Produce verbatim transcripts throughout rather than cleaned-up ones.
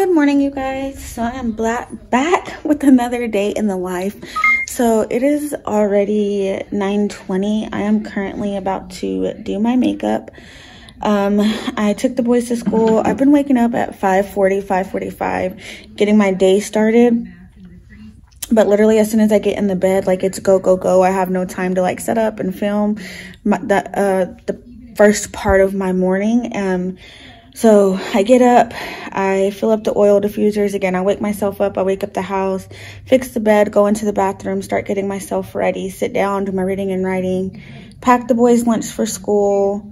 Good morning, you guys. So I am black back with another day in the life. So it is already nine twenty. I am currently about to do my makeup. Um, I took the boys to school. I've been waking up at five forty, five forty-five, getting my day started. But literally as soon as I get in the bed, like it's go, go, go. I have no time to like set up and film my, the, uh, the first part of my morning. Um, So I get up, I fill up the oil diffusers again. I wake myself up, I wake up the house, fix the bed, go into the bathroom, start getting myself ready, sit down, do my reading and writing, pack the boys' lunch for school,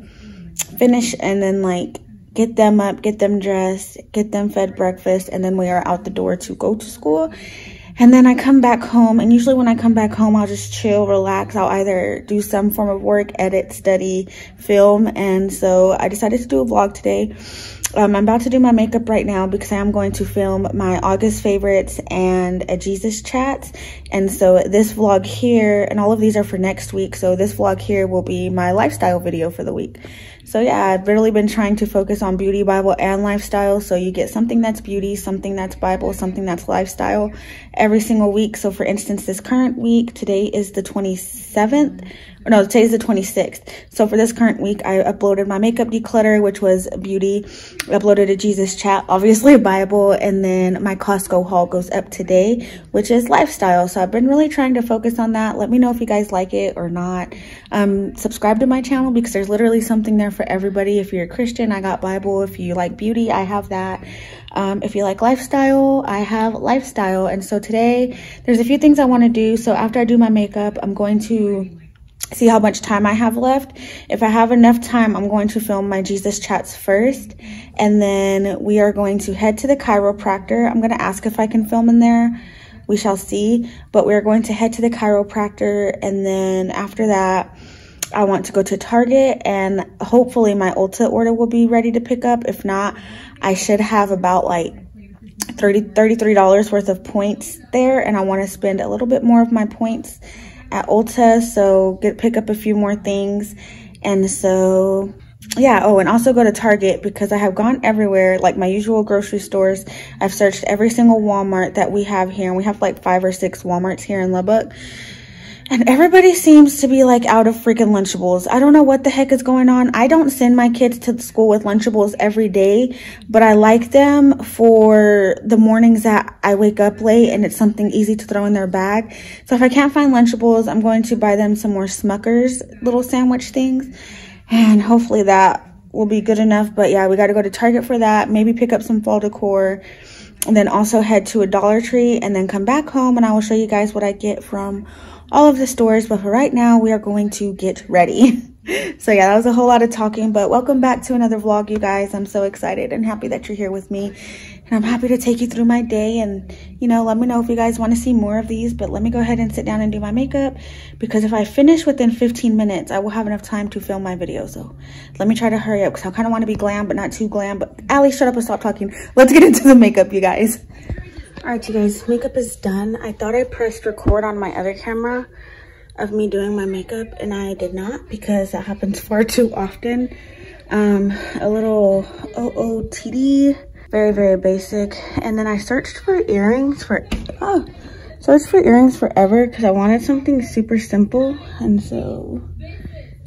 finish, and then like get them up, get them dressed, get them fed breakfast, and then we are out the door to go to school. And then I come back home, and usually when I come back home, I'll just chill, relax. I'll either do some form of work, edit, study, film. And so I decided to do a vlog today. Um, I'm about to do my makeup right now because I am going to film my August favorites and a Jesus chat. And so this vlog here, and all of these are for next week. So this vlog here will be my lifestyle video for the week. So yeah, I've really been trying to focus on beauty, Bible, and lifestyle. So you get something that's beauty, something that's Bible, something that's lifestyle every single week. So for instance, this current week, today is the twenty-seventh. No, today's the twenty-sixth. So for this current week, I uploaded my makeup declutter, which was beauty. I uploaded a Jesus chat, obviously Bible, and then my Costco haul goes up today, which is lifestyle. So I've been really trying to focus on that. Let me know if you guys like it or not. Um, subscribe to my channel because there's literally something there for everybody. If you're a Christian, I got Bible. If you like beauty, I have that. Um, if you like lifestyle, I have lifestyle. And so today, there's a few things I want to do. So after I do my makeup, I'm going to see how much time I have left. If I have enough time, I'm going to film my Jesus chats first, and then we are going to head to the chiropractor. I'm going to ask if I can film in there. We shall see, but we're going to head to the chiropractor, and then after that, I want to go to Target, and hopefully my Ulta order will be ready to pick up. If not, I should have about like thirty, thirty-three dollars worth of points there, and I want to spend a little bit more of my points at Ulta, so get pick up a few more things. And so yeah, oh, and also go to Target because I have gone everywhere, like my usual grocery stores. I've searched every single Walmart that we have here, and we have like five or six Walmarts here in Lubbock, and everybody seems to be like out of freaking Lunchables. I don't know what the heck is going on. I don't send my kids to school with Lunchables every day, but I like them for the mornings that I wake up late and it's something easy to throw in their bag. So if I can't find Lunchables, I'm going to buy them some more Smucker's little sandwich things, and hopefully that will be good enough. But yeah, we got to go to Target for that, maybe pick up some fall decor, and then also head to a Dollar Tree, and then come back home, and I will show you guys what I get from all of the stores. But for right now, we are going to get ready. So yeah, that was a whole lot of talking, but welcome back to another vlog, you guys. I'm so excited and happy that you're here with me, and I'm happy to take you through my day. And you know, let me know if you guys want to see more of these, but let me go ahead and sit down and do my makeup, because if I finish within fifteen minutes, I will have enough time to film my video. So let me try to hurry up, because I kind of want to be glam but not too glam. But Allie, shut up and stop talking. Let's get into the makeup, you guys. All right, you guys, makeup is done. I thought I pressed record on my other camera of me doing my makeup, and I did not, because that happens far too often. Um, a little O O T D, very, very basic. And then I searched for earrings for, oh, searched for earrings forever because I wanted something super simple. And so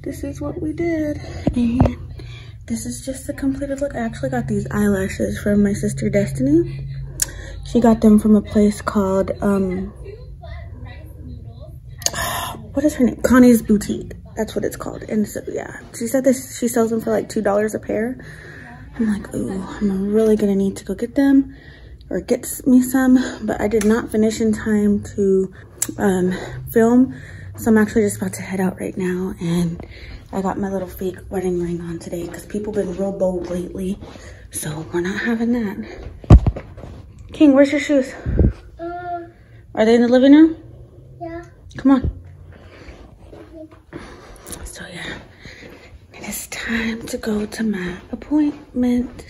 this is what we did. And this is just the completed look. I actually got these eyelashes from my sister Destiny. She got them from a place called, um, what is her name? Connie's Boutique. That's what it's called. And so, yeah, she said this, she sells them for like two dollars a pair. I'm like, ooh, I'm really gonna need to go get them or get me some, but I did not finish in time to um, film. So I'm actually just about to head out right now. And I got my little fake wedding ring on today because people have been real bold lately. So we're not having that. King, where's your shoes? Uh, Are they in the living room? Yeah. Come on. So yeah, it is time to go to my appointment.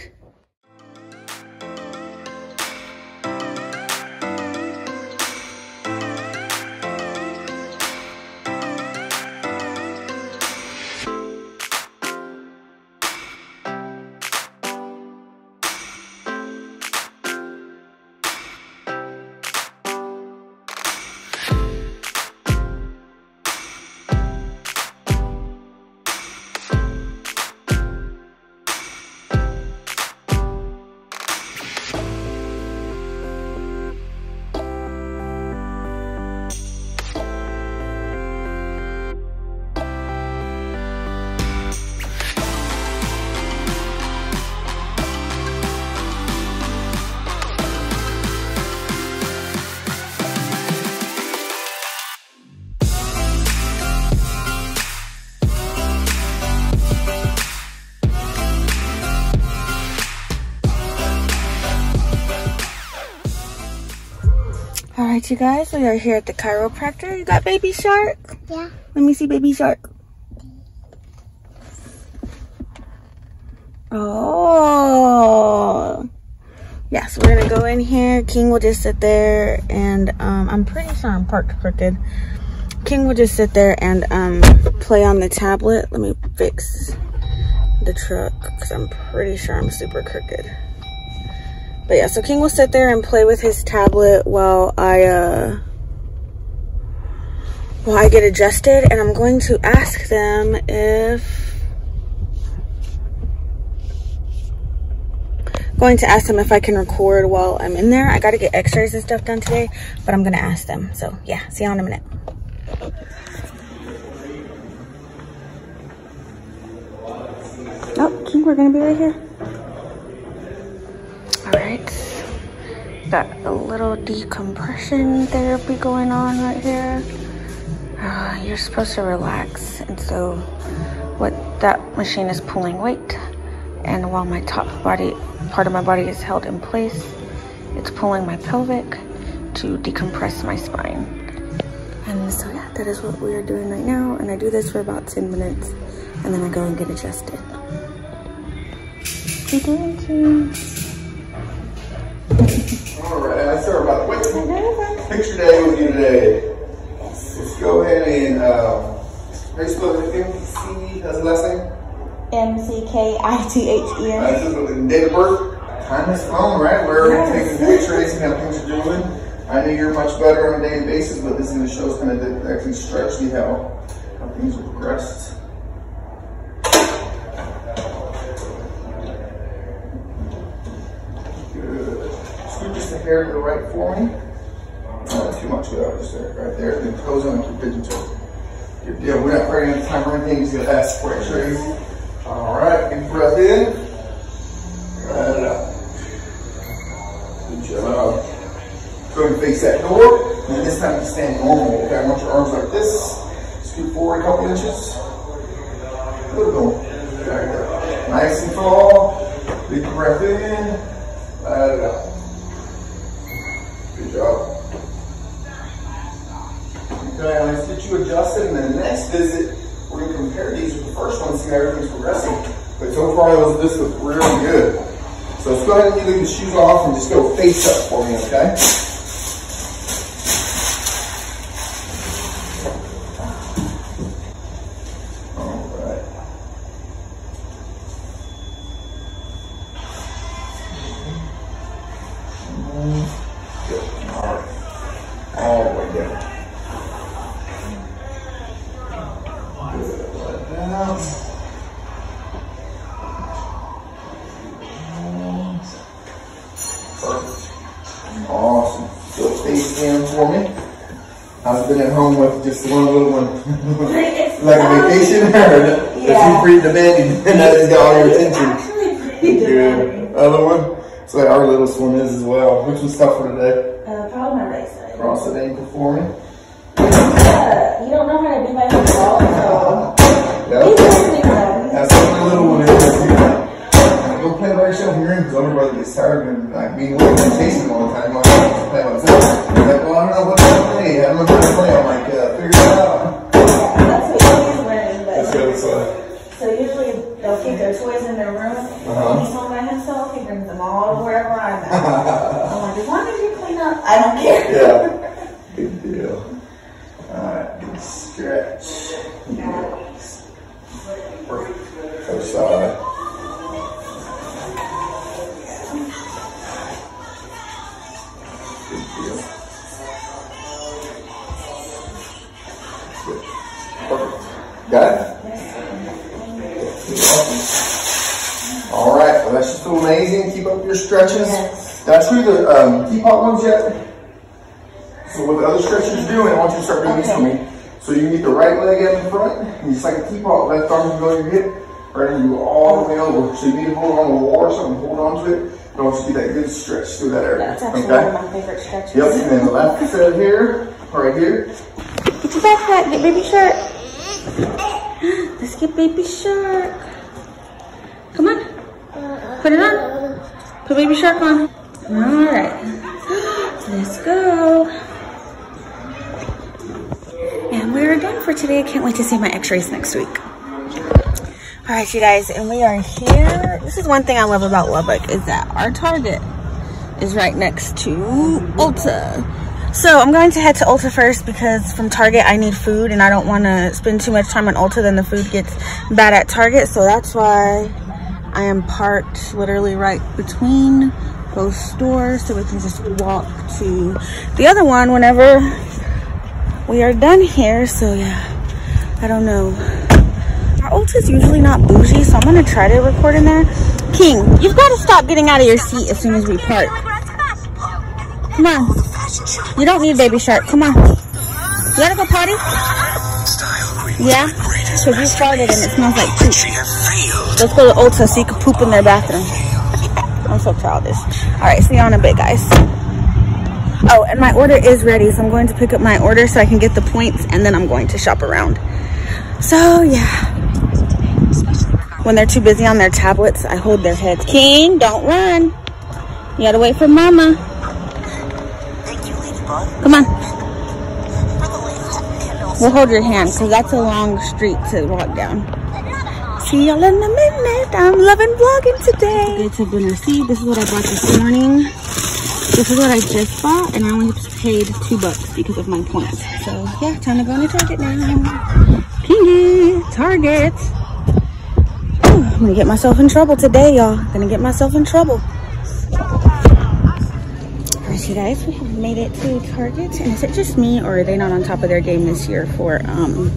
All right, you guys, we are here at the chiropractor. You got Baby Shark? Yeah. Let me see Baby Shark. Oh. Yeah, so we're going to go in here. King will just sit there and um, I'm pretty sure I'm parked crooked. King will just sit there and um, play on the tablet. Let me fix the truck because I'm pretty sure I'm super crooked. But yeah, so King will sit there and play with his tablet while I uh, while I get adjusted, and I'm going to ask them if going to ask them if I can record while I'm in there. I got to get x-rays and stuff done today, but I'm gonna ask them. So yeah, see you in a minute. Oh, King, we're gonna be right here. Alright, got a little decompression therapy going on right here. Uh, you're supposed to relax, and so what that machine is pulling weight, and while my top body, part of my body is held in place, it's pulling my pelvic to decompress my spine. And so yeah, that is what we are doing right now, and I do this for about ten minutes, and then I go and get adjusted. Thank you. Alright, I'm sorry about the picture day with you today. Let's go ahead and, um, how do you spell it again? C, how's the last name? M C K I T H E N. I just looked at the date of birth. Time is long, right? We're yes. taking pictures and how things are doing. I know you're much better on a daily basis, but this is going to show us kind of actually structurally how, how things have progressed. Hair to the right for me. Not too much without just there, right there. And then toes on to pigeon toe. Good deal. We're not praying on time or anything. He's going to ask for x-rays. All right. Big breath in. Right it up. Good job. Go ahead and face that door. And this time you stand normal. Okay, I want your arms like this. Scoot forward a couple inches. A little bit. Right. Nice and tall. Big breath in. Right it up. Good job. Okay, I'm going to get you adjusted, and then the next visit, we're going to compare these with the first one, see how everything's progressing. But so far, this looks really good. So let's go ahead and leave the shoes off and just go face up for me, okay? Just one little one, like a vacation, or yeah. She's pretty demanding, and that just got all your attention. Good. Other one, so like our littlest one is as well. Which was tough for today? Uh, probably my right side. Cross it ankle for me. Uh, you don't know how to do my whole ball, so. Yep. That's what the little one is. Like, go play by yourself in your room, because older brother gets tired and like being with him and chasing him all the time. Like, play by himself. He's like, well, I don't know what to play. I don't know what to play. I'm like. So usually they'll keep their toys in their room. Uh -huh. He's home by himself. He brings them all to wherever I'm at. I'm like, as long as you clean up, I don't care. Yeah, good deal. All right, good stretch. Perfect. Other side. Good deal. Good. Perfect. Got it? Alright, well that's just amazing. Keep up your stretches. That's through the um, teapot ones yet. So what the other stretches do, I want you to start doing this to me. So you can get the right leg out in front, and just like a teapot, left arm can go to your hip, right arm you go all the way over. So you need to hold on to the wall or something, hold on to it. And I want you to do that good stretch through that area. That's actually okay? One of my favorite stretches. Yep, and then the left side here, right here. Get your backpack, get Baby Shark. Let's get Baby Shark. Come on. Put it on. Put Baby Shark on. All right. Let's go. we're done for today. I can't wait to see my x-rays next week. All right, you guys, and we are here. This is one thing I love about Lubbock, is that our Target is right next to Ulta. So I'm going to head to Ulta first, because from Target I need food, and I don't want to spend too much time on Ulta, then the food gets bad at Target. So that's why I am parked literally right between both stores, so we can just walk to the other one whenever we are done here. So yeah, I don't know. Our Ulta is usually not bougie, so I'm gonna try to record in there. King, you've got to stop getting out of your seat as soon as we park. Come on, you don't need Baby Shark. Come on, you gotta go potty. Yeah, because you started and it smells like poop. Let's go to Ulta so you can poop in their bathroom. I'm so childish. All right, see you on a bit, guys. Oh, and my order is ready, so I'm going to pick up my order so I can get the points, and then I'm going to shop around. So yeah, when they're too busy on their tablets, I hold their heads. King, don't run. You gotta wait for Mama. Come on. We'll hold your hand, because that's a long street to walk down. See y'all in a minute. I'm loving vlogging today. Good to dinner. See, this is what I bought this morning. This is what I just bought, and I only paid two bucks because of my points. So yeah, time to go into Target now. Kingy, Target. Ooh, I'm gonna get myself in trouble today, y'all. Gonna get myself in trouble. All right, you guys, we have made it to Target. And is it just me, or are they not on top of their game this year for um?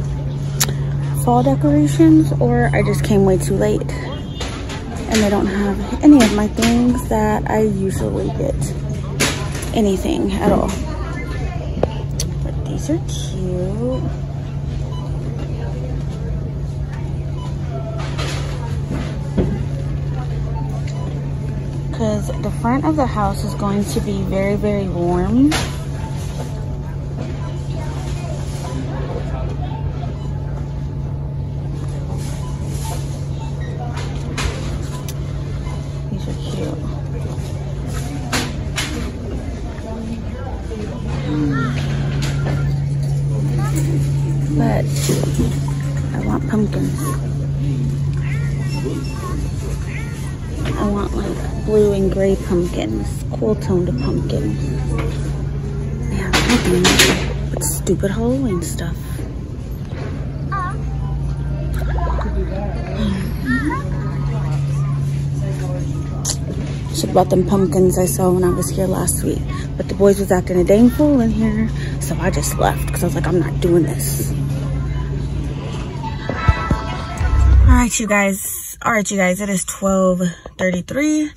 fall decorations, or I just came way too late and they don't have any of my things that I usually get, anything at all. But these are cute. Because the front of the house is going to be very, very warm. But I want pumpkins. I want like blue and gray pumpkins, cool toned pumpkins. They have pumpkins, but stupid Halloween stuff. Should have bought them pumpkins I saw when I was here last week. But the boys was acting a dang fool in here, so I just left because I was like, I'm not doing this. All right, you guys. All right, you guys. It is twelve thirty-three.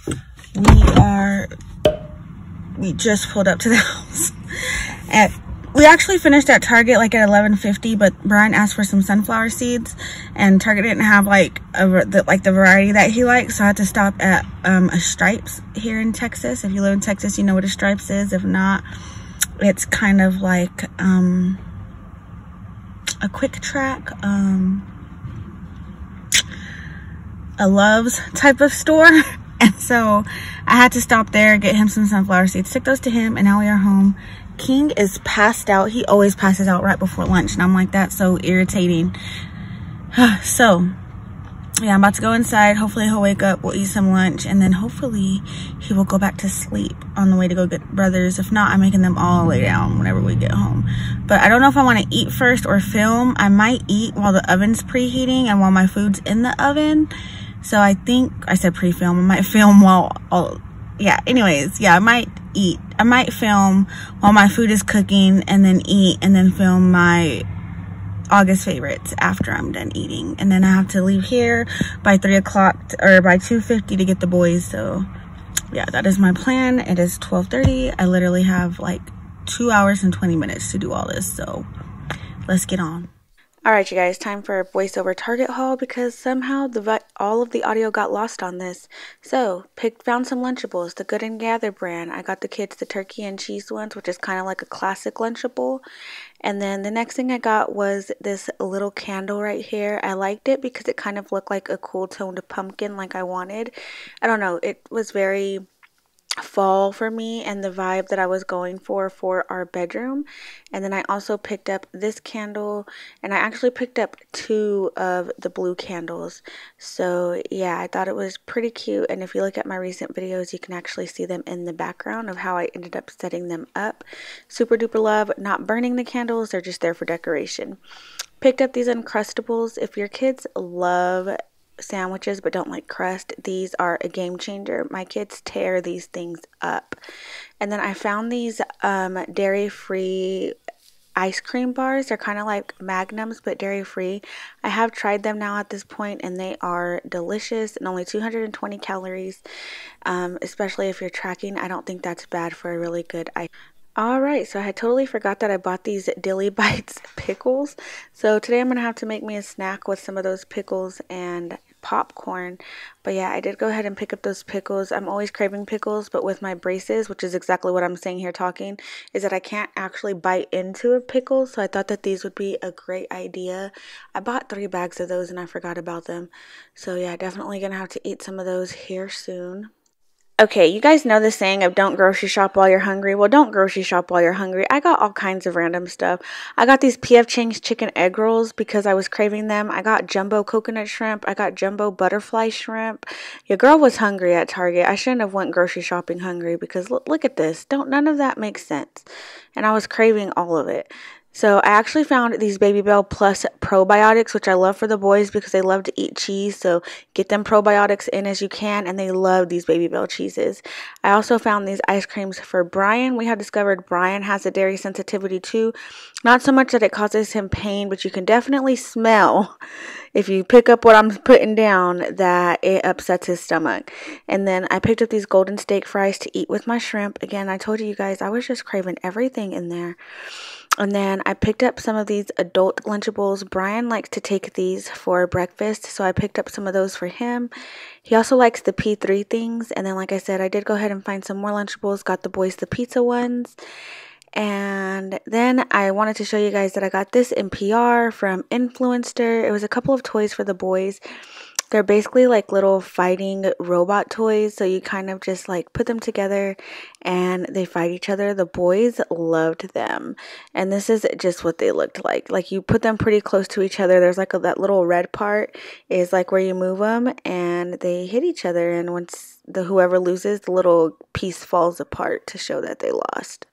We are. We just pulled up to the house. At we actually finished at Target like at eleven fifty, but Brian asked for some sunflower seeds, and Target didn't have like a the, like the variety that he likes, so I had to stop at um, a Stripes here in Texas. If you live in Texas, you know what a Stripes is. If not, it's kind of like um, a Quick Track. Um, a Love's type of store. And so I had to stop there, get him some sunflower seeds, took those to him, and now we are home. King is passed out. He always passes out right before lunch, and I'm like, that's so irritating. So yeah, I'm about to go inside. Hopefully he'll wake up, we'll eat some lunch, and then hopefully he will go back to sleep on the way to go get brothers. If not, I'm making them all lay down whenever we get home. But I don't know if I want to eat first or film. I might eat while the oven's preheating and while my food's in the oven. So I think I said pre-film. I might film while all yeah anyways yeah I might eat I might film while my food is cooking, and then eat, and then film my August favorites after I'm done eating. And then I have to leave here by three o'clock or by two fifty to get the boys. So yeah, that is my plan. It is twelve thirty. I literally have like two hours and twenty minutes to do all this, so let's get on. All right, you guys, time for a voiceover Target haul, because somehow the all of the audio got lost on this. So, picked found some Lunchables, the Good and Gather brand. I got the kids the turkey and cheese ones, which is kind of like a classic Lunchable. And then the next thing I got was this little candle right here. I liked it because it kind of looked like a cool toned pumpkin like I wanted. I don't know, it was very fall for me and the vibe that I was going for for our bedroom. And then I also picked up this candle, and I actually picked up two of the blue candles. So yeah, I thought it was pretty cute, and if you look at my recent videos, you can actually see them in the background of how I ended up setting them up. Super duper love not burning the candles, they're just there for decoration. Picked up these Uncrustables. If your kids love sandwiches but don't like crust, these are a game changer. My kids tear these things up. And then I found these um dairy-free ice cream bars. They're kind of like Magnums but dairy-free. I have tried them now at this point, and they are delicious, and only two hundred twenty calories. Um especially if you're tracking, I don't think that's bad for a really good ice. Alright, so I had totally forgot that I bought these Dilly Bites pickles. So today I'm going to have to make me a snack with some of those pickles and popcorn. But yeah, I did go ahead and pick up those pickles. I'm always craving pickles, but with my braces, which is exactly what I'm saying here talking, is that I can't actually bite into a pickle. So I thought that these would be a great idea. I bought three bags of those and I forgot about them. So yeah, definitely going to have to eat some of those here soon. Okay, you guys know the saying of don't grocery shop while you're hungry. Well, don't grocery shop while you're hungry. I got all kinds of random stuff. I got these P F Chang's chicken egg rolls because I was craving them. I got jumbo coconut shrimp. I got jumbo butterfly shrimp. Your girl was hungry at Target. I shouldn't have went grocery shopping hungry because look, look at this. Don't none of that makes sense. And I was craving all of it. So I actually found these Baby Bell Plus probiotics, which I love for the boys because they love to eat cheese. So get them probiotics in as you can, and they love these Baby Bell cheeses. I also found these ice creams for Brian. We have discovered Brian has a dairy sensitivity too. Not so much that it causes him pain, but you can definitely smell, if you pick up what I'm putting down, that it upsets his stomach. And then I picked up these golden steak fries to eat with my shrimp. Again, I told you guys, I was just craving everything in there. And then I picked up some of these adult Lunchables. Brian likes to take these for breakfast, so I picked up some of those for him. He also likes the P three things. And then, like I said, I did go ahead and find some more Lunchables. Got the boys the pizza ones. And then I wanted to show you guys that I got this in P R from Influencer. It was a couple of toys for the boys. They're basically like little fighting robot toys, so you kind of just like put them together and they fight each other. The boys loved them, and this is just what they looked like. Like, you put them pretty close to each other. There's like a, that little red part is like where you move them, and they hit each other, and once the whoever loses, the little piece falls apart to show that they lost.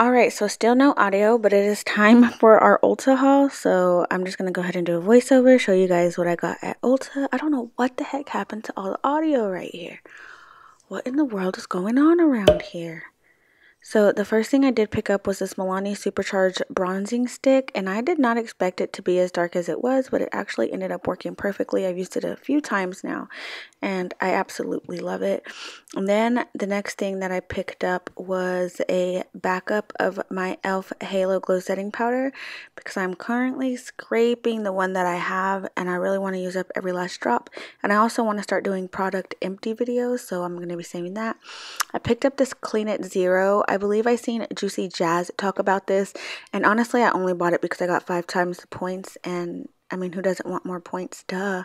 Alright, so still no audio, but it is time for our Ulta haul, so I'm just going to go ahead and do a voiceover, show you guys what I got at Ulta. I don't know what the heck happened to all the audio right here. what in the world is going on around here? So the first thing I did pick up was this Milani Supercharged Bronzing Stick, and I did not expect it to be as dark as it was, but it actually ended up working perfectly. I've used it a few times now, and I absolutely love it. And then the next thing that I picked up was a backup of my e l f. Halo Glow Setting Powder, because I'm currently scraping the one that I have, and I really want to use up every last drop. And I also want to start doing product empty videos, so I'm going to be saving that. I picked up this Clean It Zero. I I believe I seen Juicy Jazz talk about this, and honestly I only bought it because I got five times the points, and I mean, who doesn't want more points, duh.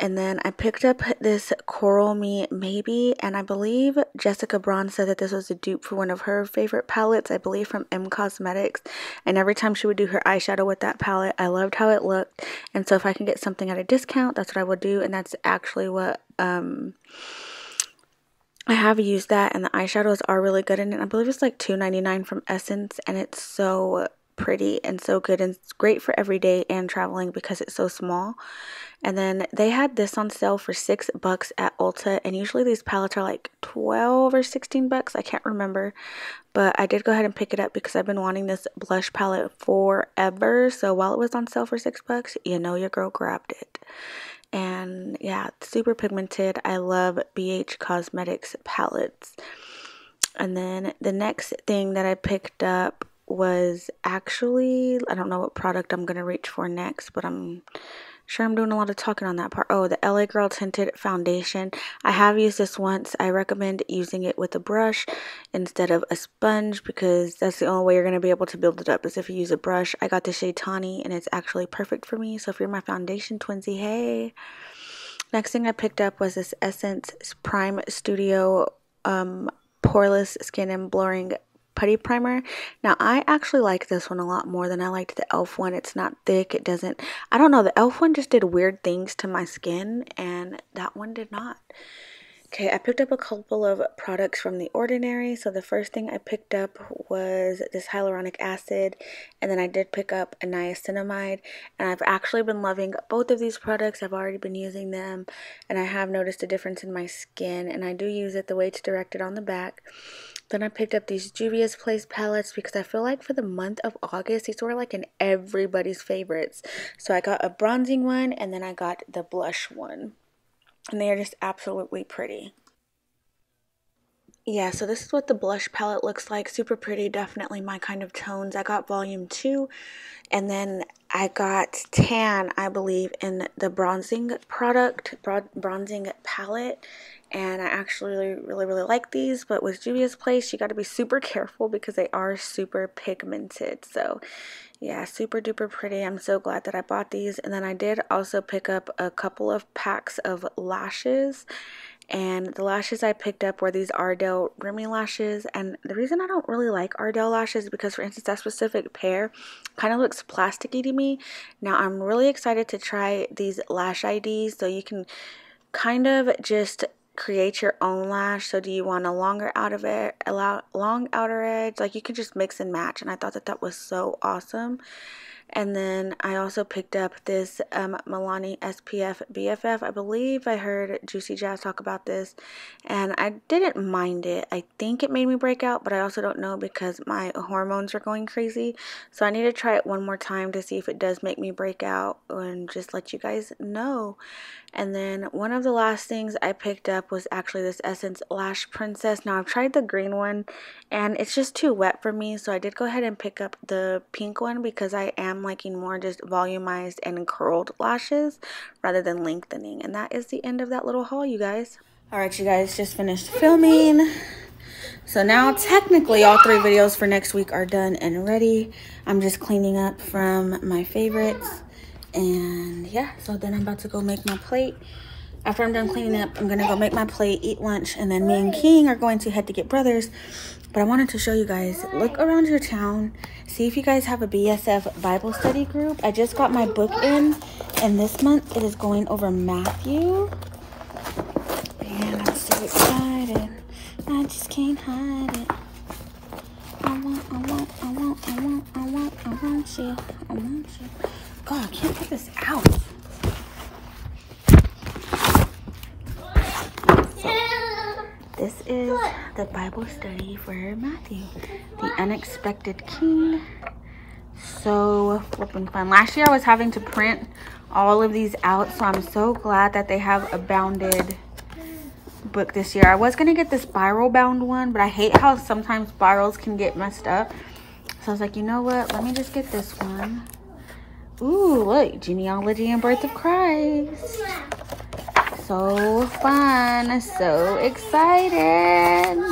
And then I picked up this Coral Me Maybe, and I believe Jessica Braun said that this was a dupe for one of her favorite palettes, I believe from M Cosmetics, and every time she would do her eyeshadow with that palette, I loved how it looked, and so if I can get something at a discount, that's what I would do, and that's actually what, um... I have used that, and the eyeshadows are really good in it. I believe it's like two ninety-nine from Essence, and it's so pretty and so good, and it's great for every day and traveling because it's so small. And then they had this on sale for six bucks at Ulta, and usually these palettes are like twelve or sixteen bucks. I can't remember, but I did go ahead and pick it up because I've been wanting this blush palette forever. So while it was on sale for six bucks, you know your girl grabbed it. And yeah, it's super pigmented. I love B H Cosmetics palettes. And then the next thing that I picked up was actually, I don't know what product I'm going to reach for next, but I'm sure I'm doing a lot of talking on that part. Oh, the L A Girl Tinted Foundation. I have used this once. I recommend using it with a brush instead of a sponge, because that's the only way you're going to be able to build it up is if you use a brush. I got the shade Tawny, and it's actually perfect for me. So if you're my foundation twinsy, hey. Next thing I picked up was this Essence Prime Studio um, Poreless Skin and Blurring Putty Primer. Now I actually like this one a lot more than I liked the e l f one. It's not thick. It doesn't, I don't know, the e l f one just did weird things to my skin, and that one did not. Okay, I picked up a couple of products from The Ordinary. So the first thing I picked up was this hyaluronic acid, and then I did pick up a niacinamide, and I've actually been loving both of these products. I've already been using them, and I have noticed a difference in my skin, and I do use it the way it's directed on the back. Then I picked up these Juvia's Place palettes because I feel like for the month of August, these were like in everybody's favorites. So I got a bronzing one, and then I got the blush one. And they are just absolutely pretty. Yeah, so this is what the blush palette looks like. Super pretty, definitely my kind of tones. I got volume two, and then I got tan, I believe, in the bronzing product, bronzing palette. And I actually really, really, really like these. But with Juvia's Place, you got to be super careful because they are super pigmented. So yeah, super duper pretty. I'm so glad that I bought these. And then I did also pick up a couple of packs of lashes. And the lashes I picked up were these Ardell Remy lashes, and the reason I don't really like Ardell lashes is because, for instance, that specific pair kind of looks plasticky to me. Now I'm really excited to try these lash I Ds, so you can kind of just create your own lash. So do you want a longer out of it, a long outer edge? Like, you can just mix and match, and I thought that that was so awesome. And then I also picked up this um, Milani S P F B F F. I believe I heard Juicy Jazz talk about this, and I didn't mind it. I think it made me break out, but I also don't know because my hormones are going crazy. So I need to try it one more time to see if it does make me break out, and just let you guys know. And then one of the last things I picked up was actually this Essence Lash Princess. Now I've tried the green one, and it's just too wet for me. So I did go ahead and pick up the pink one because I am liking more just volumized and curled lashes rather than lengthening. And that is the end of that little haul, you guys. All right, you guys, just finished filming, so now technically all three videos for next week are done and ready. I'm just cleaning up from my favorites, and yeah, so then I'm about to go make my plate. After I'm done cleaning up, I'm gonna go make my plate, eat lunch, and then me and King are going to head to Get Brothers. But I wanted to show you guys, look around your town, see if you guys have a B S F Bible study group. I just got my book in, and this month it is going over Matthew. And I'm so excited. I just can't hide it. I want, I want, I want, I want, I want, I want you. I want you. God, I can't get this out. So. This is the Bible study for Matthew, the unexpected king. So flipping fun. Last year I was having to print all of these out, so I'm so glad that they have a bounded book this year. I was gonna get the spiral bound one, but I hate how sometimes spirals can get messed up. So I was like, you know what? Let me just get this one. Ooh, look, genealogy and birth of Christ. So fun, so excited.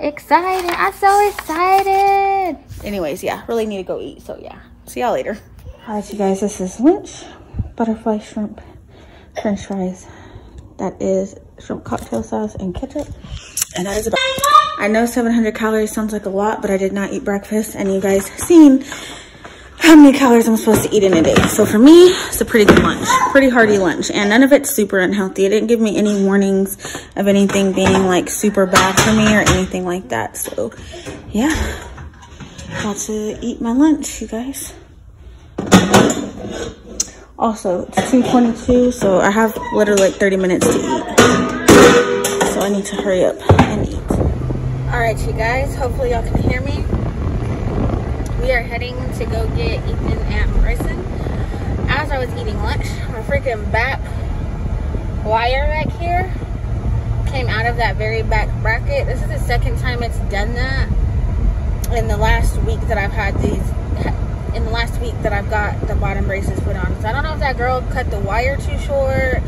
Excited, I'm so excited. Anyways, yeah, really need to go eat, so yeah. See y'all later. All right, you guys, this is lunch. Butterfly shrimp, french fries. That is shrimp cocktail sauce and ketchup. And that is about it. I know seven hundred calories sounds like a lot, but I did not eat breakfast, and you guys seen how many calories I'm supposed to eat in a day. So for me, it's a pretty good lunch, pretty hearty lunch, and none of it's super unhealthy. It didn't give me any warnings of anything being like super bad for me or anything like that. So yeah, got to eat my lunch, you guys. Also, it's two twenty-two, so I have literally like thirty minutes to eat. So I need to hurry up and eat. All right, you guys, hopefully y'all can hear me. We are heading to go get Ethan at Morrison. As I was eating lunch, my freaking back wire back here came out of that very back bracket. This is the second time it's done that in the last week that I've had these, in the last week that I've got the bottom braces put on. So I don't know if that girl cut the wire too short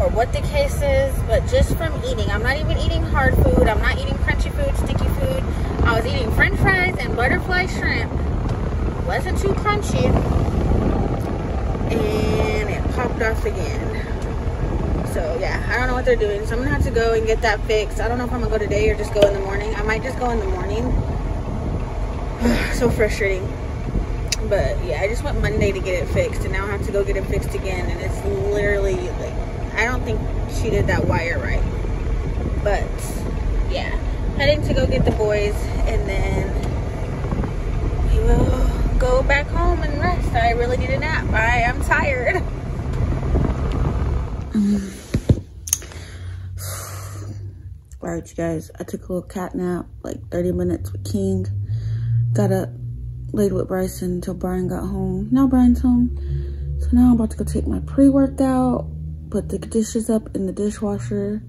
or what the case is, but just from eating, I'm not even eating hard food. I'm not eating crunchy food, sticky food. I was eating french fries and butterfly shrimp. Wasn't too crunchy, and it popped off again. So yeah, I don't know what they're doing, so I'm gonna have to go and get that fixed. I don't know if I'm gonna go today or just go in the morning. I might just go in the morning. So frustrating. But yeah, I just went Monday to get it fixed, and now I have to go get it fixed again, and it's literally like, I don't think she did that wire right. But yeah, heading to go get the boys, and then we will go back home and rest. I really need a nap. I am tired. All right, you guys, I took a little cat nap, like thirty minutes with King. Got up, laid with Bryson until Brian got home. Now Brian's home. So now I'm about to go take my pre-workout, put the dishes up in the dishwasher,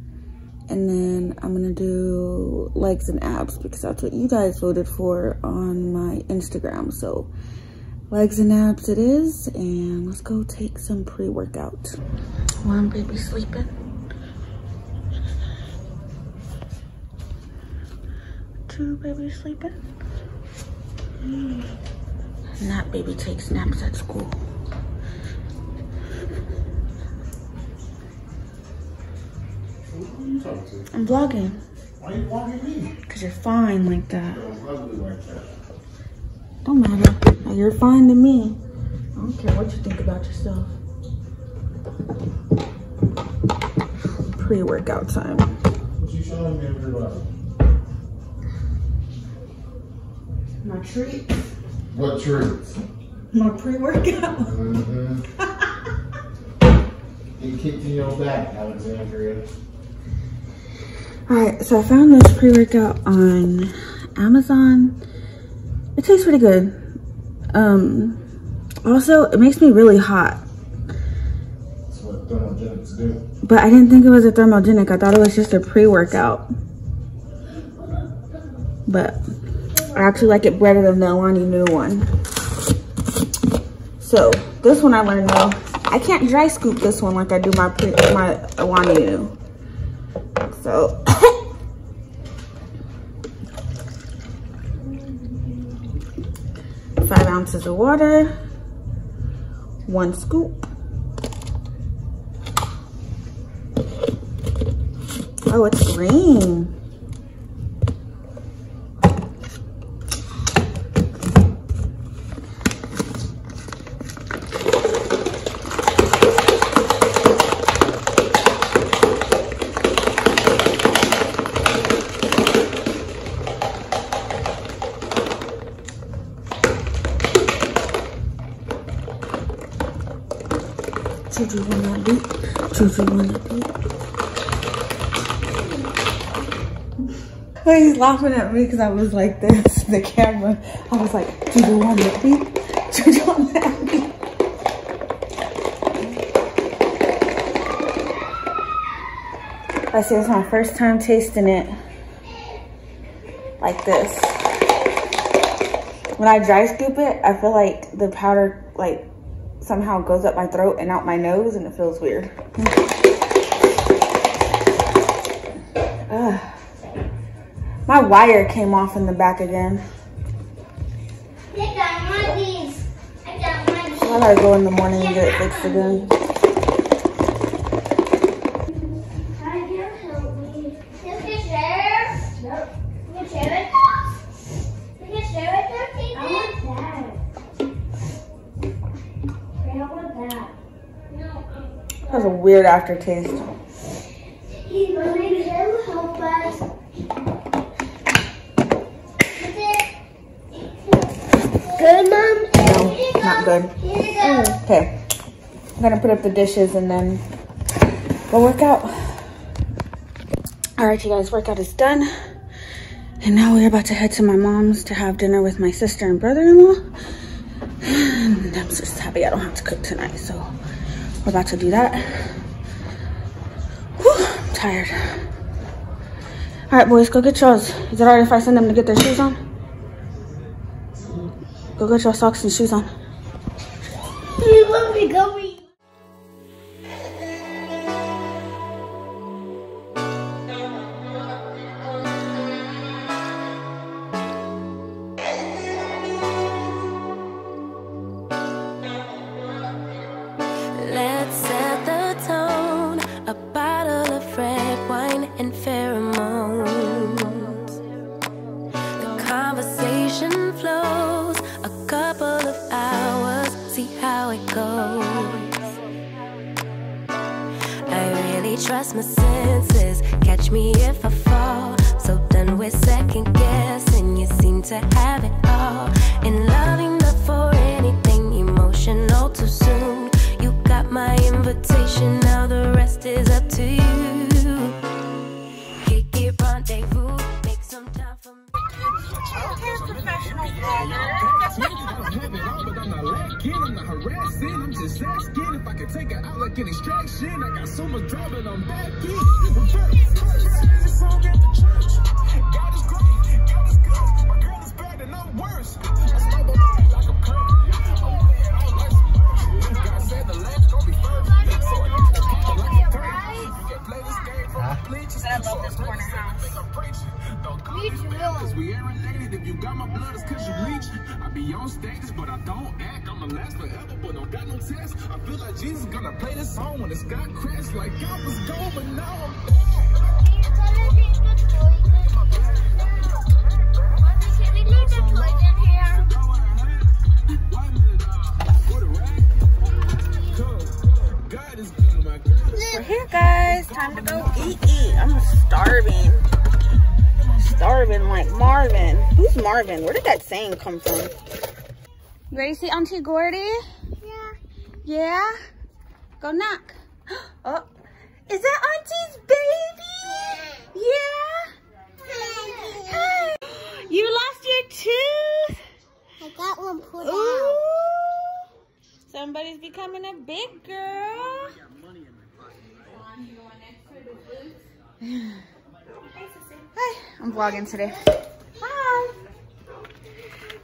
and then I'm gonna do legs and abs because that's what you guys voted for on my Instagram. So legs and abs it is, and let's go take some pre-workout. Warm baby sleeping. Two baby sleeping. Mm. And that baby takes naps at school. Who are you talking to? I'm vlogging. Why are you vlogging me? Because you're fine like that. You're ugly like that. Don't matter. You're fine to me. I don't care what you think about yourself. Pre-workout time. What you showing me, everybody? My treats. What treats? My pre-workout. Mm-hmm. You kicked in your back, Alexandria. Alright, so I found this pre-workout on Amazon. It tastes pretty good. Um, also, it makes me really hot. That's what thermogenics do. But I didn't think it was a thermogenic. I thought it was just a pre-workout. But I actually like it better than the Alani new one. So, this one I learned though, I can't dry scoop this one like I do my, pre my Alani new. So, five ounces of water, one scoop. Oh, it's green. Choose one that beat. Choose one that beat. He's laughing at me because I was like this, the camera. I was like, Juju on that beat, Juju on that beat. I see, it's my first time tasting it like this. When I dry scoop it, I feel like the powder like somehow goes up my throat and out my nose, and it feels weird. Ugh. My wire came off in the back again. I got my jeans. I got my jeans. I gotta go in the morning and get it fixed again. That was a weird aftertaste. Good, Mom? No, not good. Okay, I'm gonna put up the dishes and then we'll work out. All right, you guys, workout is done. And now we're about to head to my mom's to have dinner with my sister and brother-in-law. And I'm just happy I don't have to cook tonight, so we're about to do that. Whew, I'm tired. All right, boys, go get yours. Is it all right if I send them to get their shoes on? Go get your socks and shoes on. You want me to go with you? Trust my senses, catch me if I fall. So done with second guessing, you seem to have it all. In love enough for anything, emotional too soon. You got my invitation, now the rest is up to you. Kick it, rendezvous, make some time for me. I'm just asking if I could take it out like an extraction. I got so much drama and I'm back in. This song at the church. God is great, God is good. My girl is bad and I'm worse. God said the last gonna be first. So I got the people like a third. Play this game from the bleachers. I love this corner house. Cause we ain't related. If you got my blood, it's cause you leech. I be on status, but I don't act. I'ma last forever, but don't got no test. I feel like Jesus gonna play this song when the sky crashed. Like I was gone, but now I'm back. We're here, guys. Time to go eat, eat. I'm starving. Marvin, like Marvin. Who's Marvin? Where did that saying come from? You ready to see Auntie Gordy? Yeah. Yeah? Go knock. Oh, is that Auntie's baby? Yeah? Hi. Hi. You lost your tooth? I got one pulled out. Somebody's becoming a big girl. Hi, I'm vlogging today. Hi.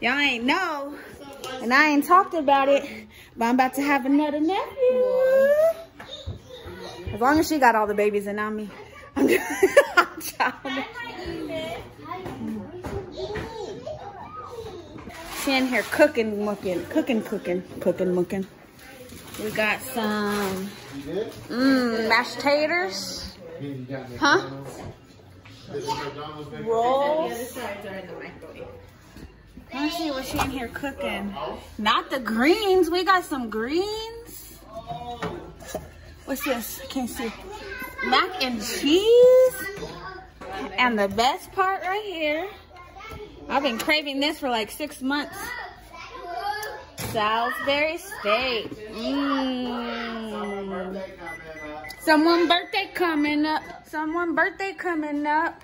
Y'all ain't know, and I ain't talked about it, but I'm about to have another nephew. As long as she got all the babies and not me. I'm childish. She in here cooking, looking, cooking, cooking, cooking, looking. We got some mm, mashed taters. Huh? Rolls. Let's see what she in here cooking. Not the greens. We got some greens. What's this? I can't see. Mac and cheese. And the best part right here. I've been craving this for like six months. Salisbury steak. Mmm. Someone birthday coming up. Someone birthday coming up.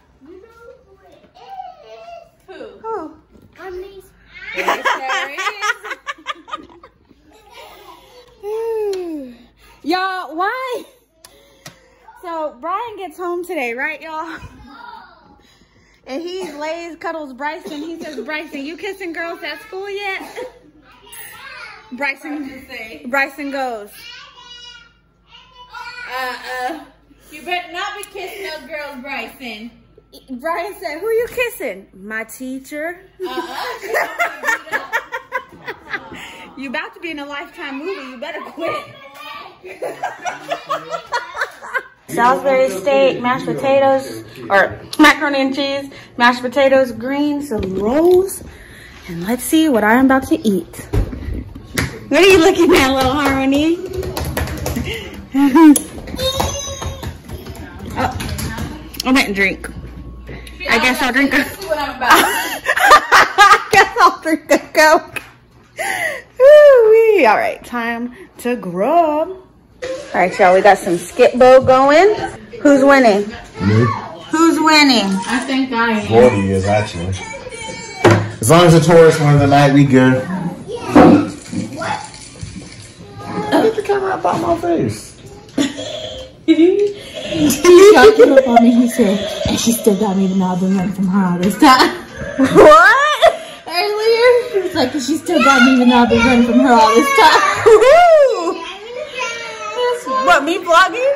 home today, right, y'all? And he lays, cuddles Bryson. He says, Bryson, you kissing girls at school yet? Bryson, Bryson goes, Uh-uh. You better not be kissing those girls, Bryson. Bryson said, who you kissing? My teacher. Uh-uh. You about to be in a Lifetime movie. You better quit. Salisbury steak, mashed potatoes, or macaroni and cheese, mashed potatoes, greens, some rolls, and let's see what I'm about to eat. What are you looking at, little Harmony? Oh, I'm gonna drink. I guess I'll drink a. I guess I'll drink a Coke. All right, time to grub. All right, y'all, we got some skip bowl going. Who's winning? Me. Who's winning? I think I am. forty is actually. As long as the tourists win tonight, we good. Get the camera up on my face. She got it up on me, he said, and she still got me the album right from her all this time. What? Earlier, she was like, she still got me even though I've been running from her all this time. Woohoo! What, me vlogging?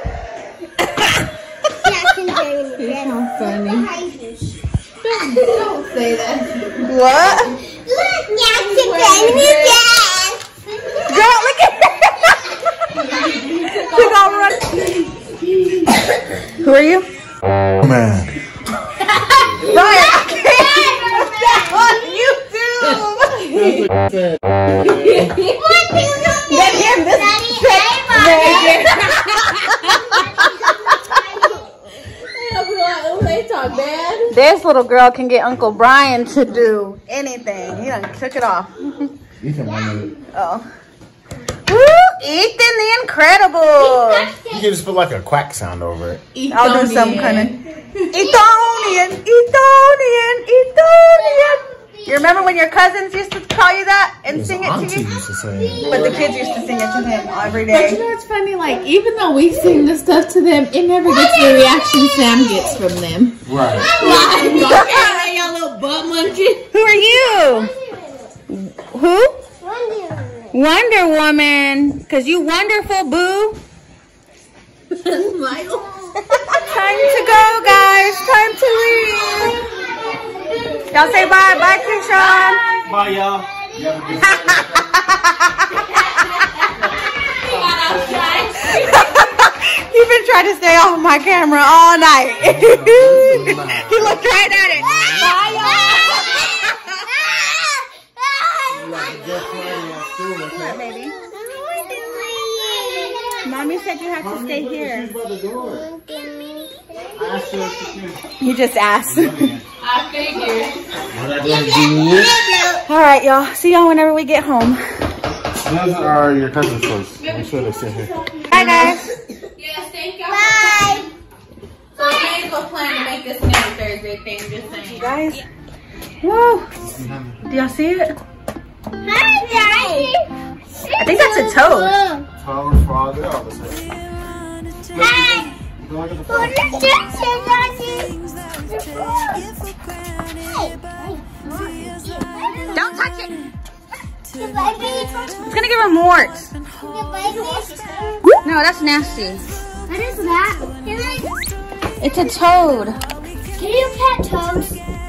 It's not funny. Don't, don't say that. What? Girl, look at that! Who are you? Oh, man. That this, this little girl can get Uncle Brian to do anything. He done took it off. Oh. Woo! Ethan the Incredible. You can just put like a quack sound over it. Ethonian. I'll do some kind of Ethonian, Ethonian, Ethonian. You remember when your cousins used to call you that and sing it to you? Used to sing. But the kids used to sing it to him every day. But you know what's funny? Like, even though we sing this stuff to them, it never gets the reaction Sam gets from them. Right. Like, y'all little butt monkey. Who are you? Who? Wonder Woman. Wonder Woman. Because you wonderful, boo. Michael. Time to go, guys. Time to leave. Y'all say bye. Bye, Keyshawn. Bye, y'all. He's been trying to stay off my camera all night. He looked right at it. Bye, y'all. Baby? Mommy said you have to stay here. You just asked. I figured. All right, y'all. See y'all whenever we get home. Those are your cousin's clothes. I'm sure they sit here. Bye, guys. Yeah, thank y'all. Bye. So I ain't gonna plan to make this new Thursday thing. Just saying. Guys. Whoa. Do y'all see it? Hi, guys. I think that's a toad. Toad for all the opposite. Hi. Look at the Don't touch it! It's gonna give her warts. No, that's nasty. What is that? It's a toad. Can you pet toads?